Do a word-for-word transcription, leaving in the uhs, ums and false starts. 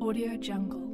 AudioJungle.